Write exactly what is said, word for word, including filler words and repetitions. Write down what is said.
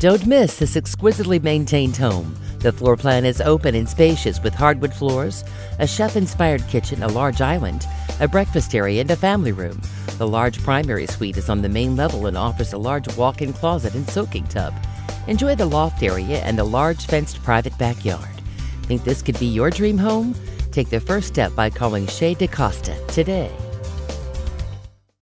Don't miss this exquisitely maintained home. The floor plan is open and spacious with hardwood floors, a chef-inspired kitchen, a large island, a breakfast area, and a family room. The large primary suite is on the main level and offers a large walk-in closet and soaking tub. Enjoy the loft area and the large fenced private backyard. Think this could be your dream home? Take the first step by calling Sheay De Costa today.